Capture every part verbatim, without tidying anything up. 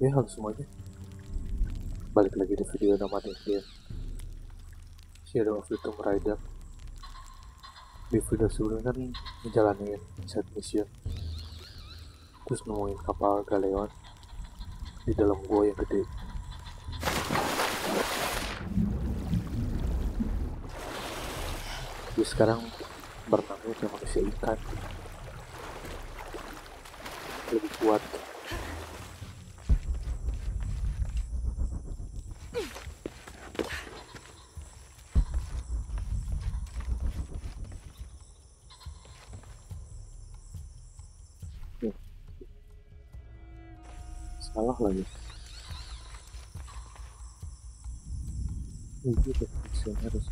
Oke, halo semuanya, balik lagi di video nomaden game Shadow of the Tomb Raider. Di video sebelumnya kan menjalani side mission, terus nemuin kapal Galeon di dalam gua yang gede. Jadi sekarang berenang ke manusia ikan, lebih kuat. Salah lagi. Ini kita harus.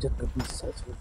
Jangan bisa sih.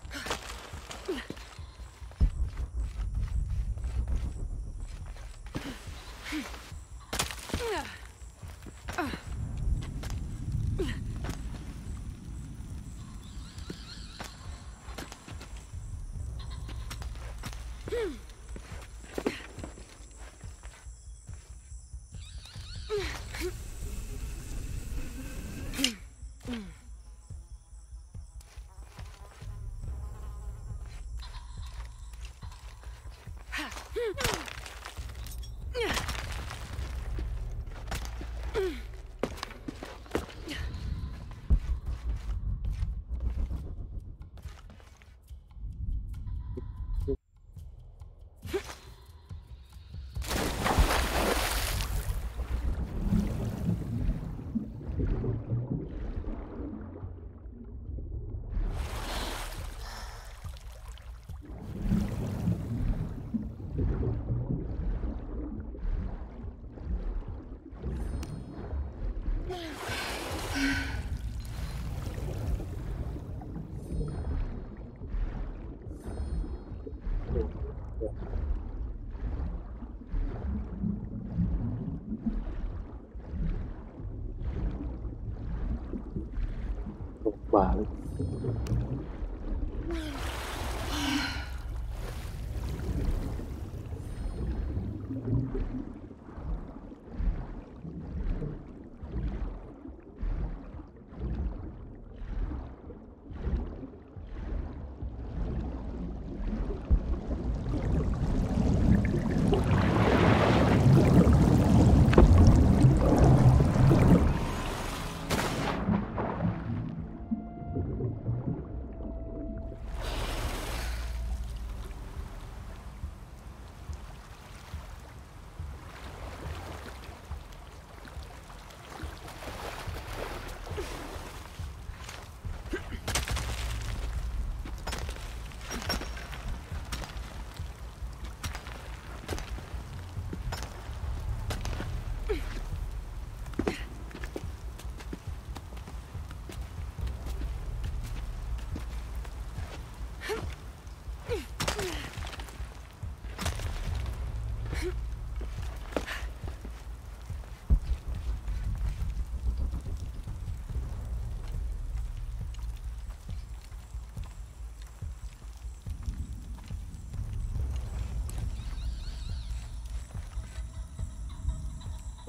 Balik.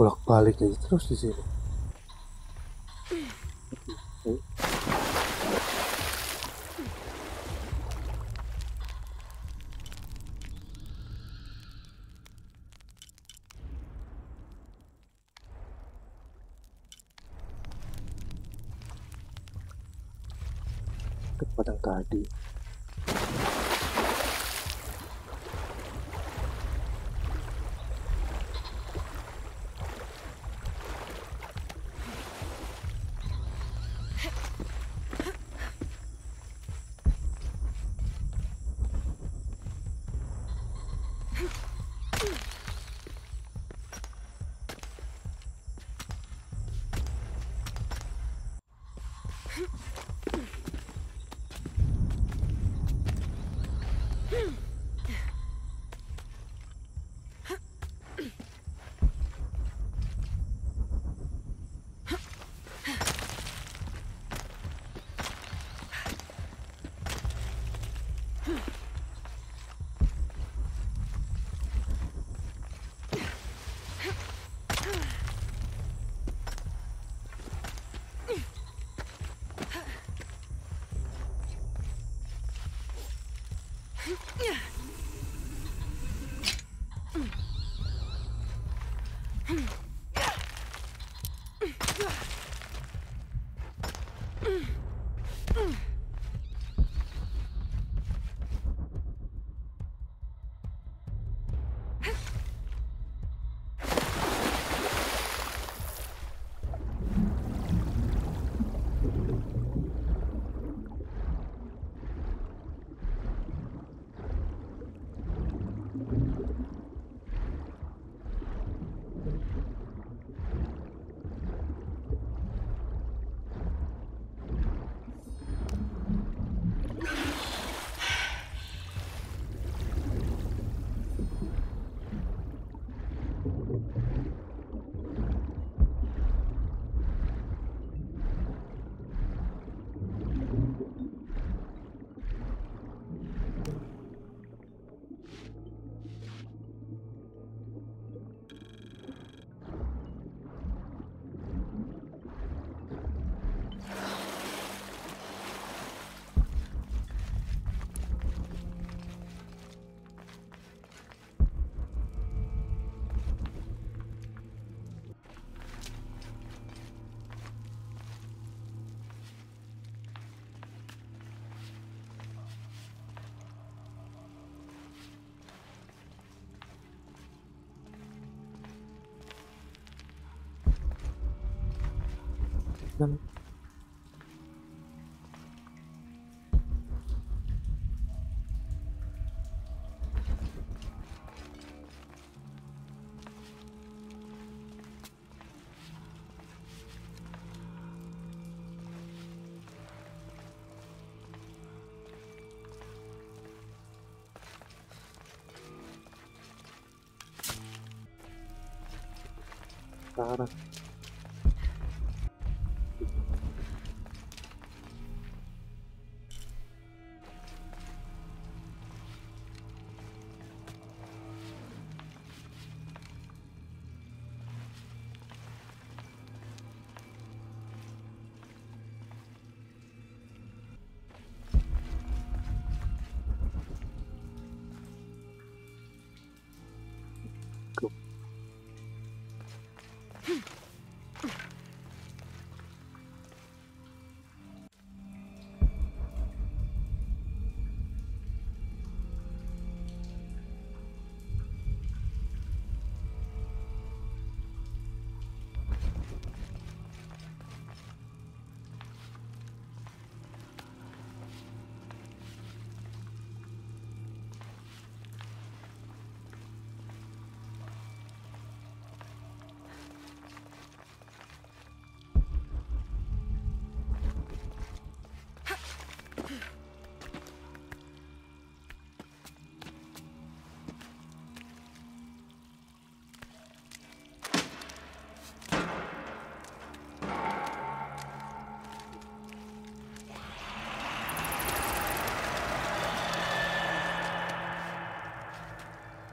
Bolak-balik aja terus di sini. Ke padang tadi. Them. Cara.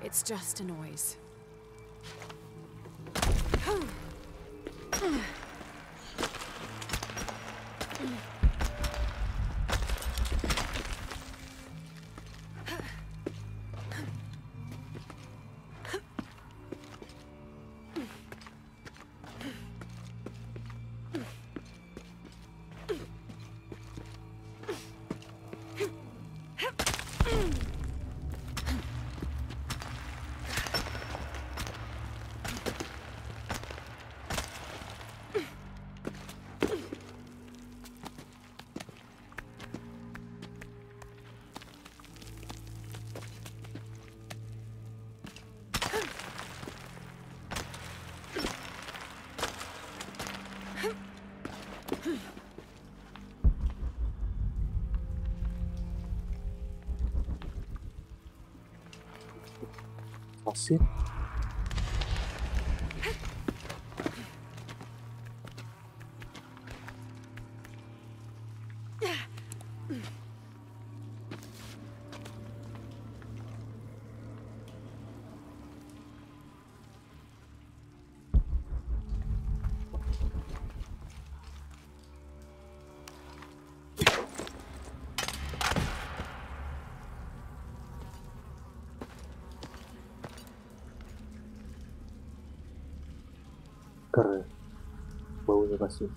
It's just a noise. Esse. Baúl vacío.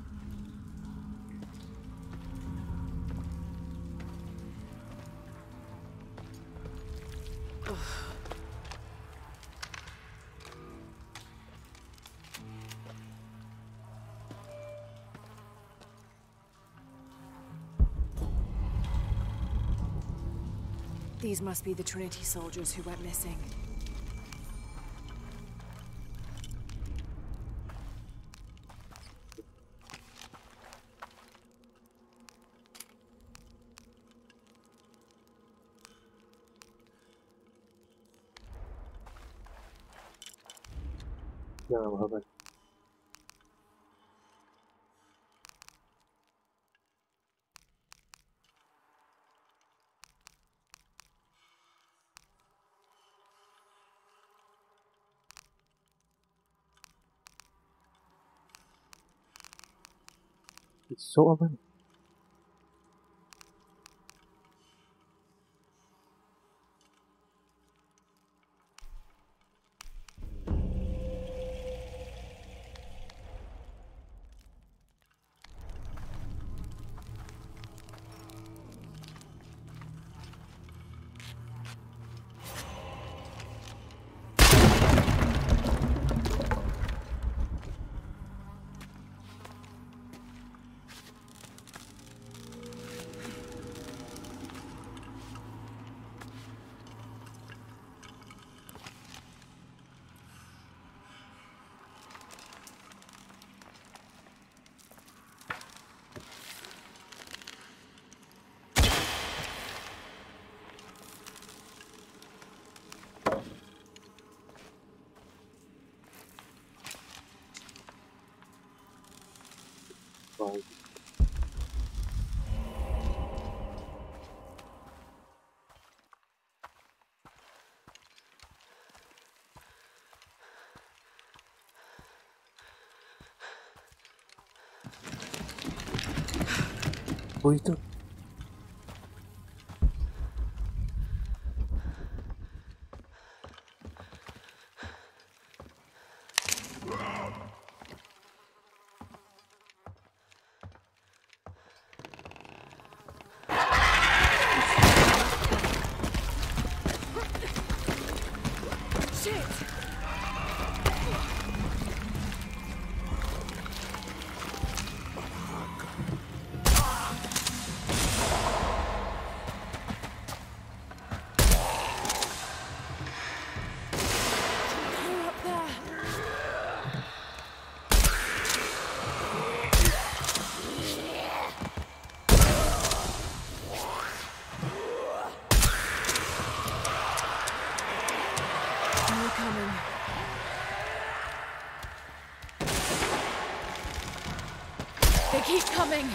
These must be the Trinity soldiers who went missing. Давай. It's so open. Right. What is it? Keep coming!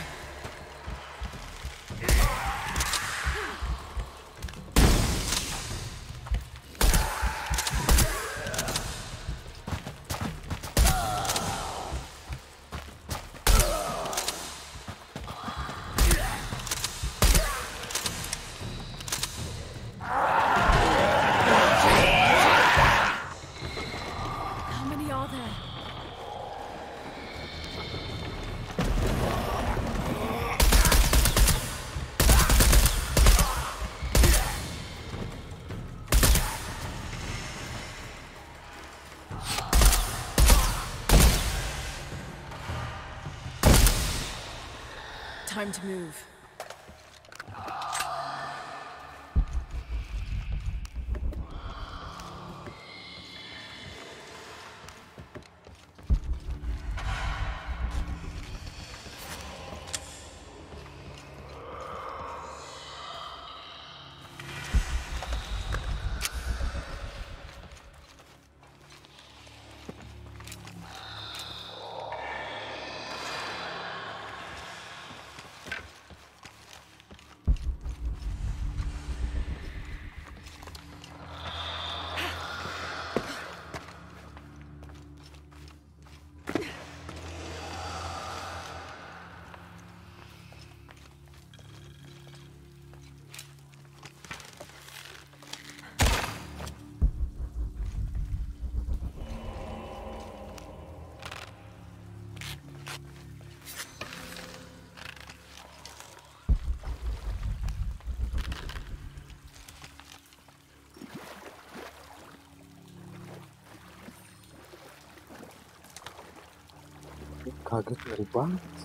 Time to move. Kaget ngeri banget.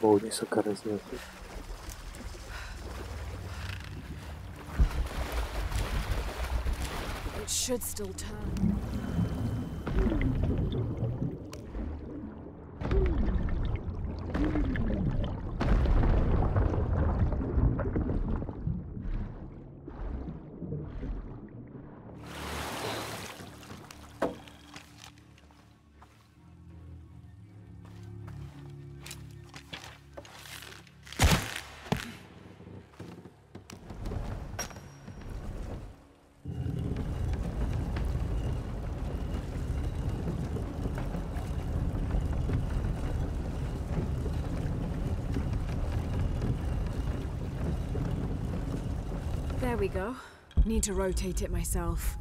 Baunya segar sih. It should still turn. There we go. Need to rotate it myself.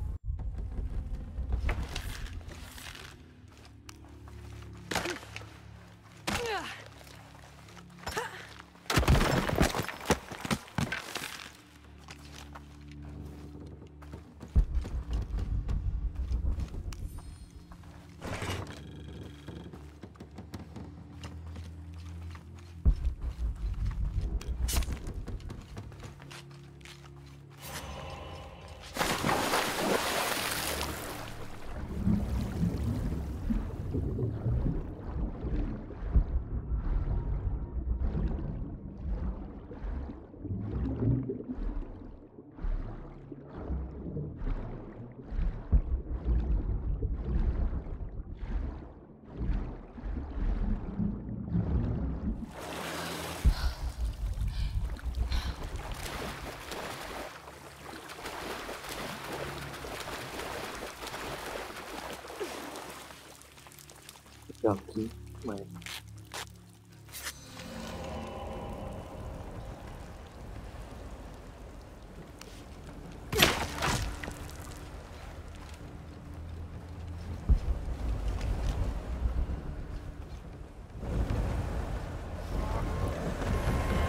Jangki main.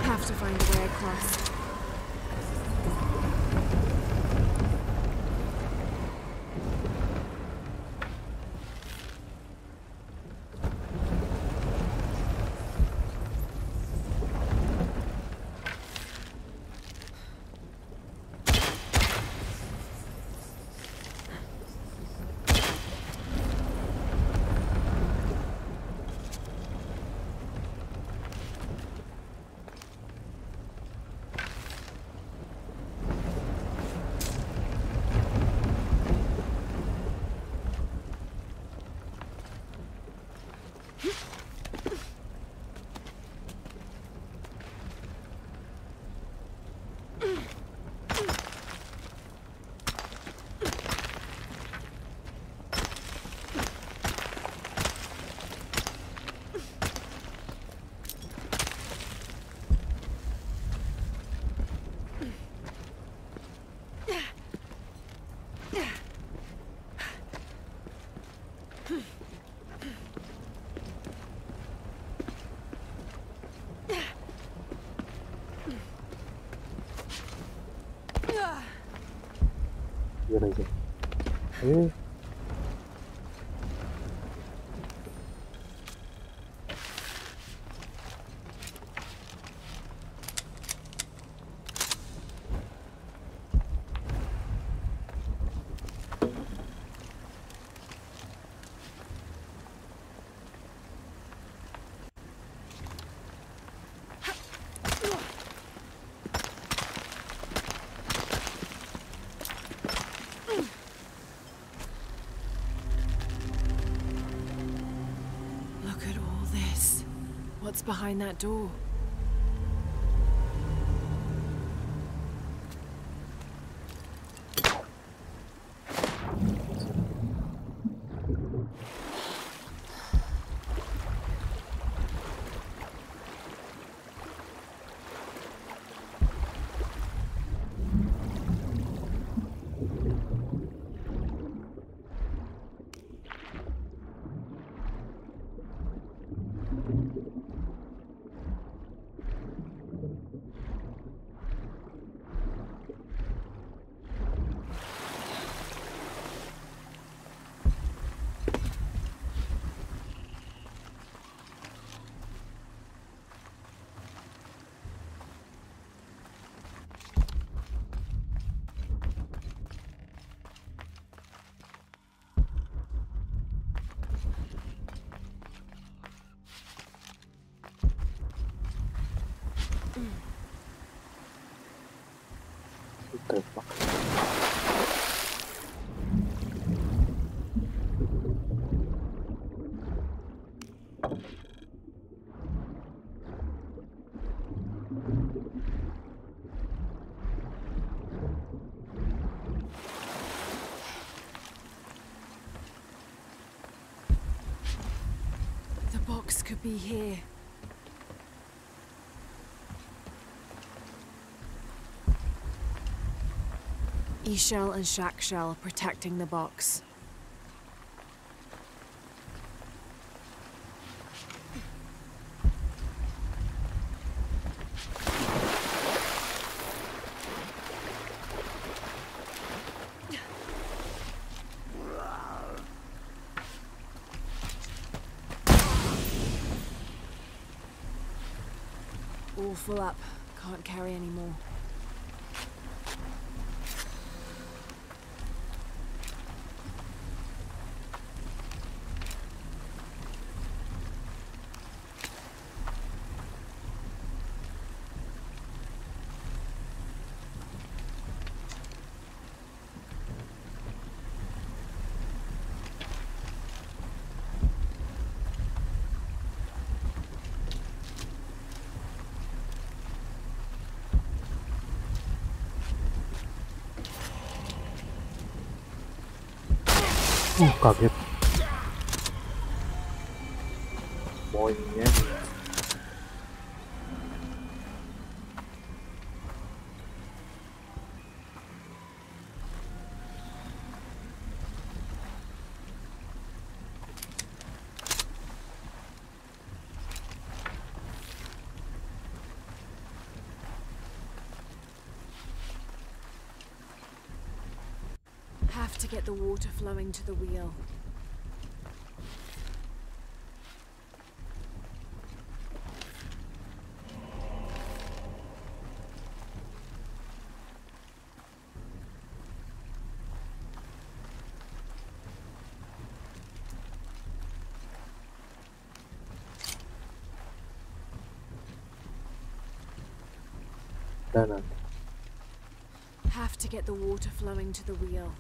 Have to find a way across. Hmm. What's behind that door? the fuck? The box could be here. Ishel and Shakshel protecting the box. All full up, can't carry any more. Uh, kaget. Poinnya. Have to get the water flowing to the wheel. No, no. Have to get the water flowing to the wheel.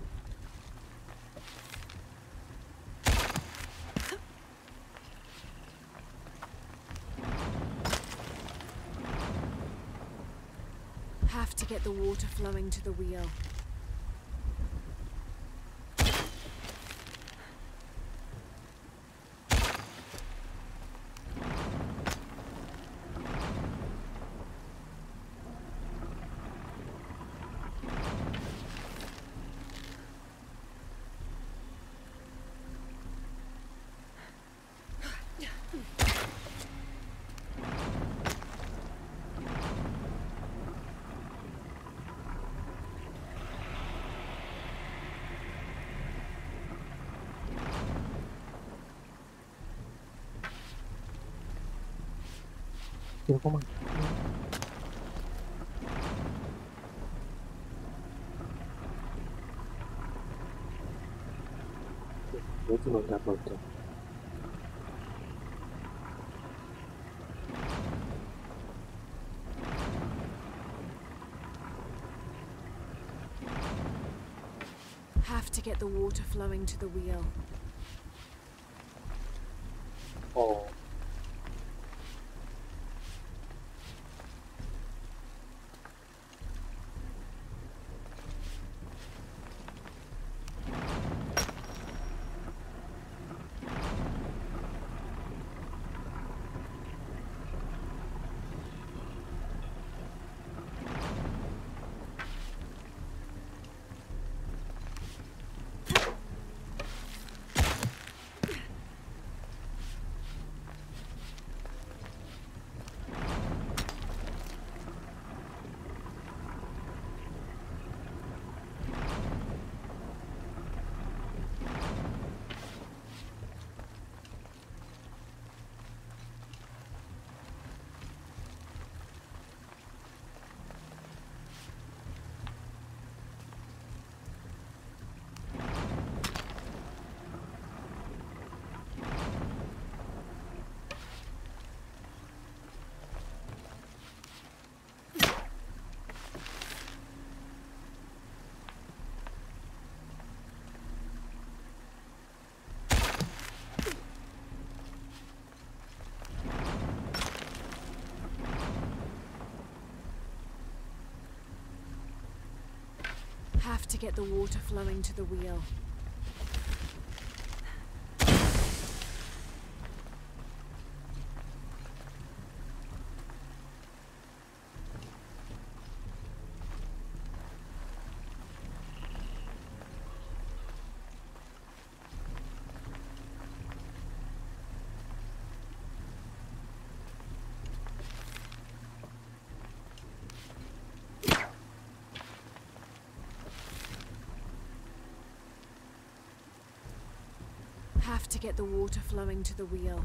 Get the water flowing to the wheel. Tira com a mão. Outro não dá pra outra. Have to get the water flowing to the wheel. Oh. have to get the water flowing to the wheel. Have to get the water flowing to the wheel.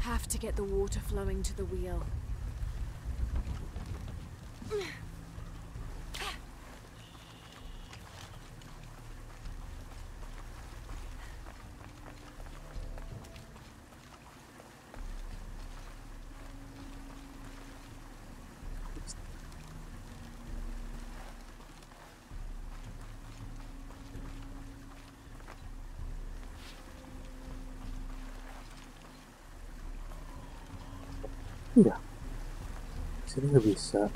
Have to get the water flowing to the wheel. Iya, sini nggak bisa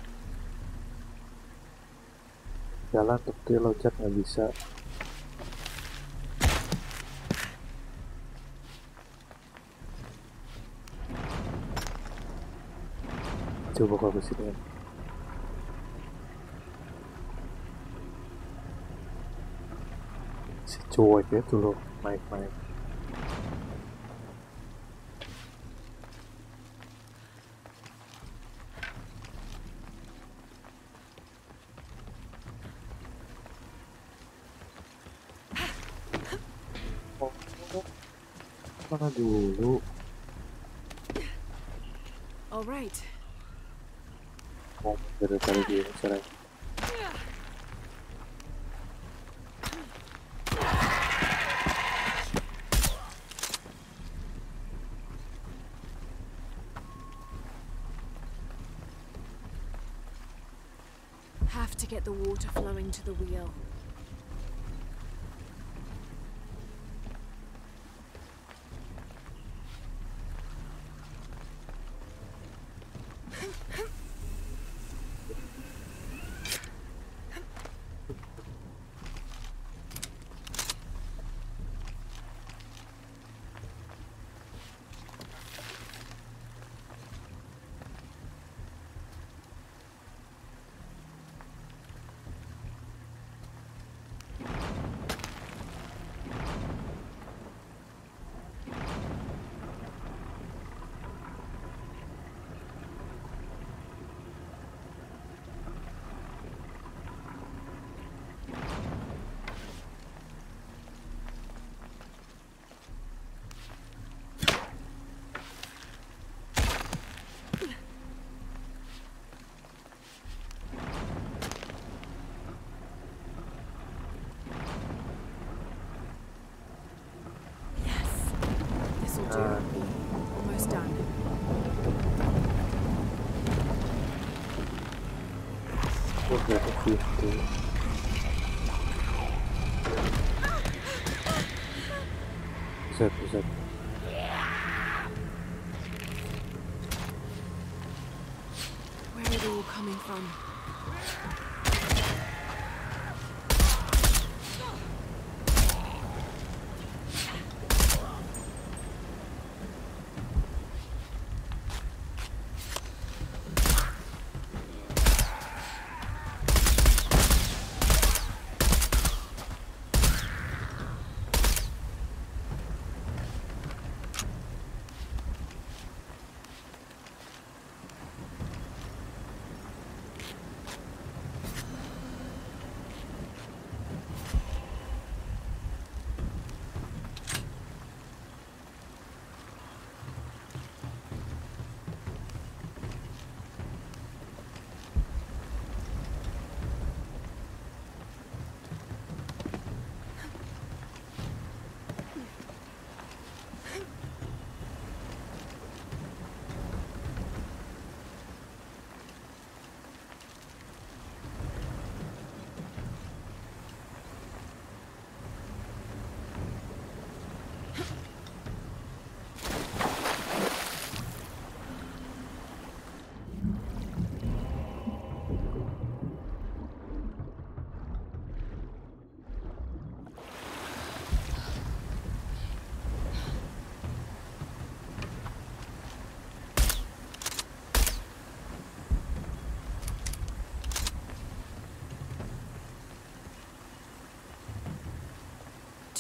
jalan, tapi loncat nggak bisa. Coba kalau ke sini. Si cowok itu loh, naik-naik. All right. Oh, better than you, sorry. Have to get the water flowing to the wheel. Set, where are they all coming from?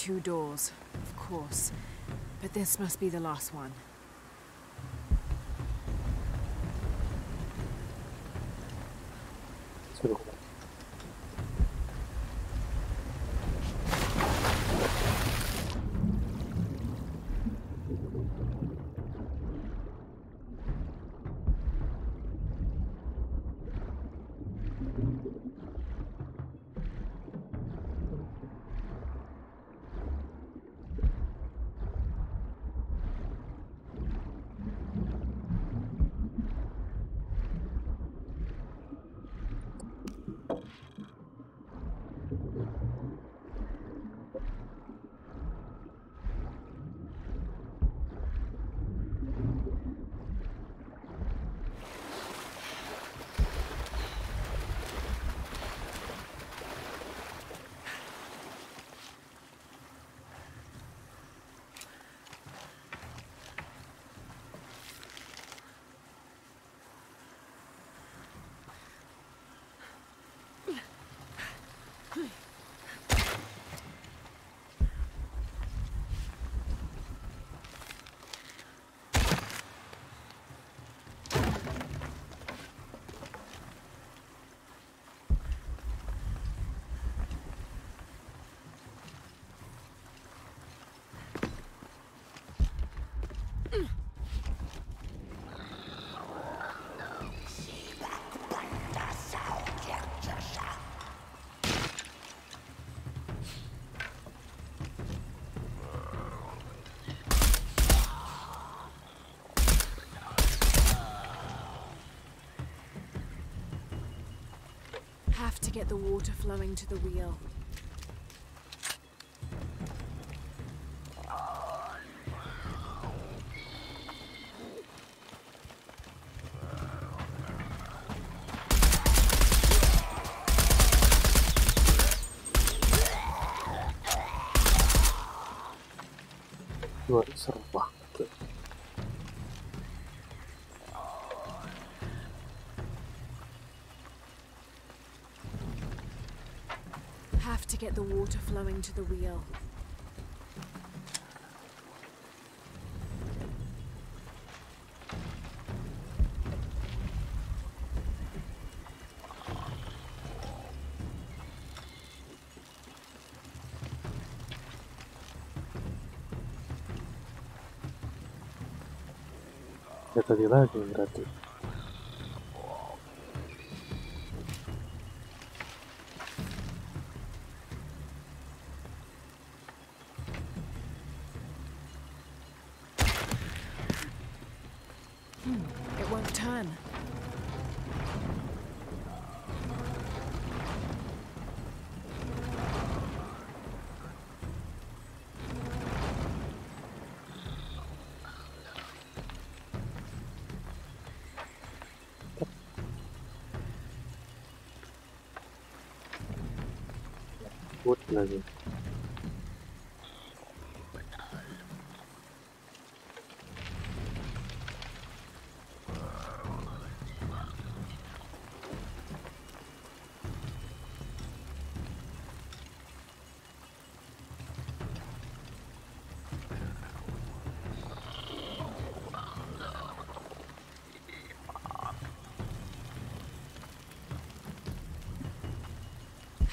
two doors, of course. But this must be the last one. Get the water flowing to the wheel. Get the water flowing to the wheel. Ya tadi lagi berarti. Lagi.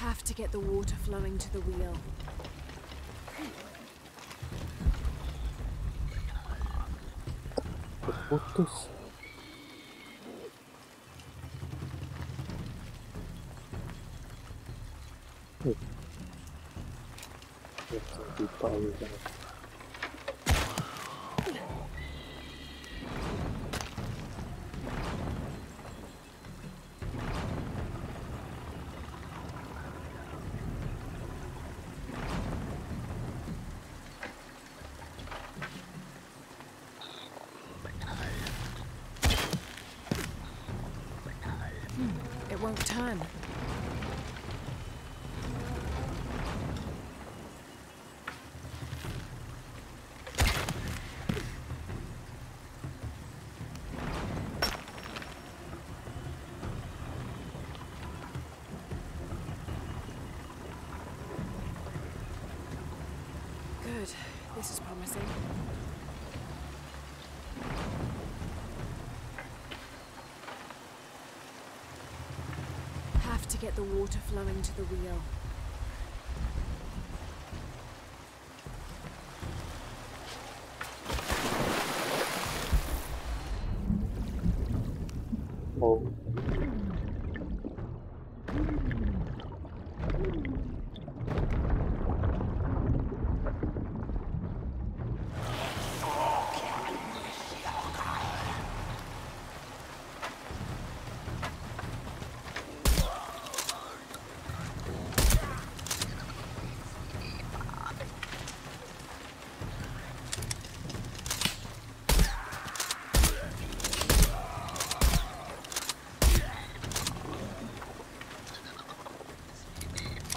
Have to get the water flowing to the wheel. Putus. Hey. Turn. Good. This is promising. Have to get the water flowing to the wheel. Get the water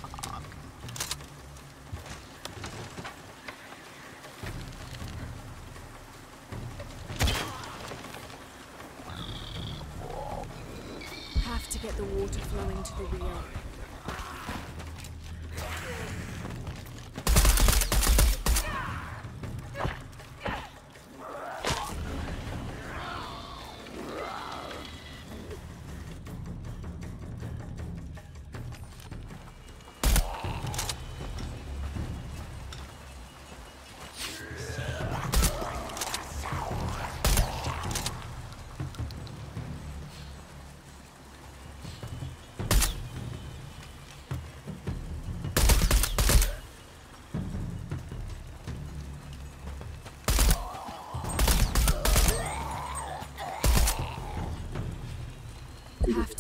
flowing to the wheel.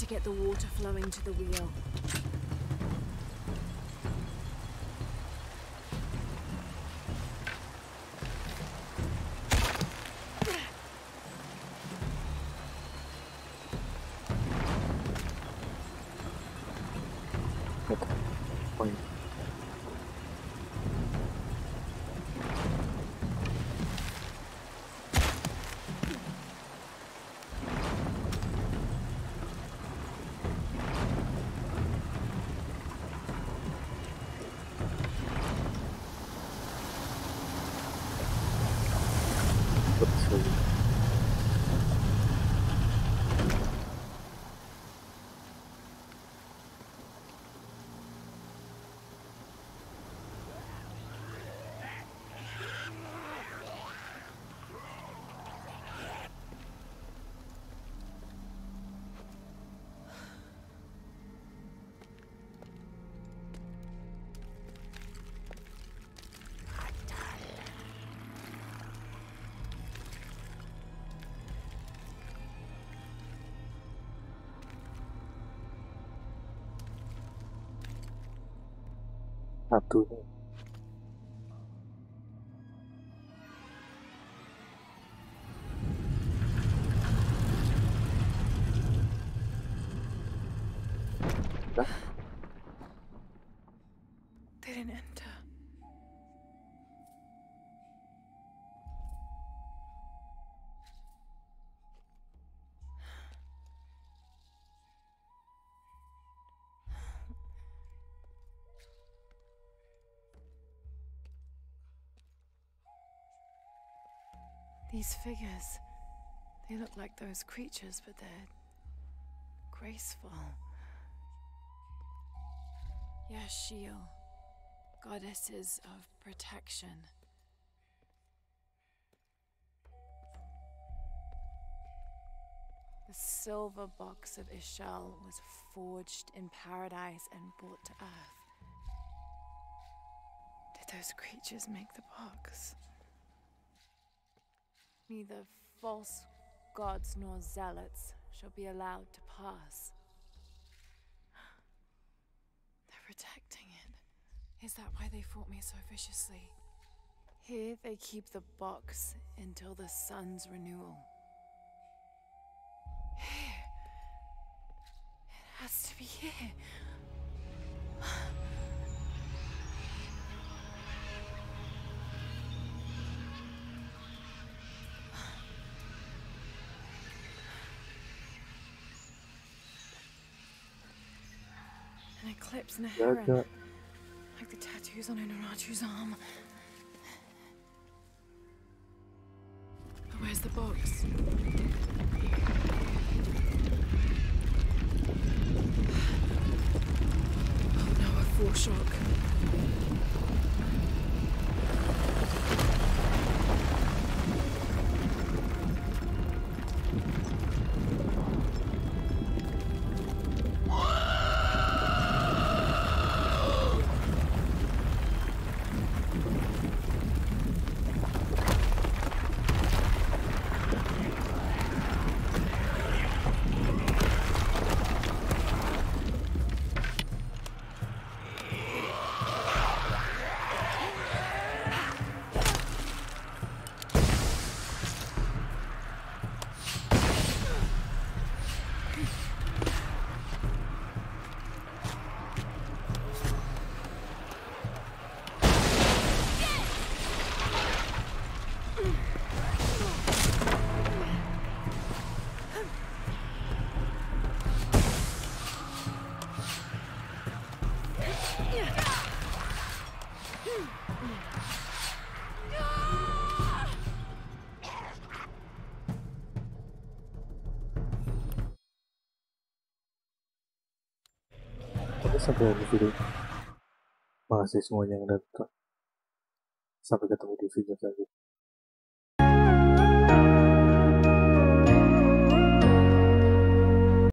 Get the water flowing to the wheel. Satu. Dah. They didn't enter. These figures, they look like those creatures, but they're graceful. Yashiel, goddesses of protection. The silver box of Ishel was forged in paradise and brought to earth. Did those creatures make the box? Neither false gods nor zealots shall be allowed to pass. They're protecting it. Is that why they fought me so viciously? Here they keep the box until the sun's renewal. Here. It has to be here. An eclipse and a heron, like the tattoos on Anuratu's arm. the box. Oh no, a foreshock. Sampai di video. Makasih semuanya yang datang. Sampai ketemu di video selanjutnya.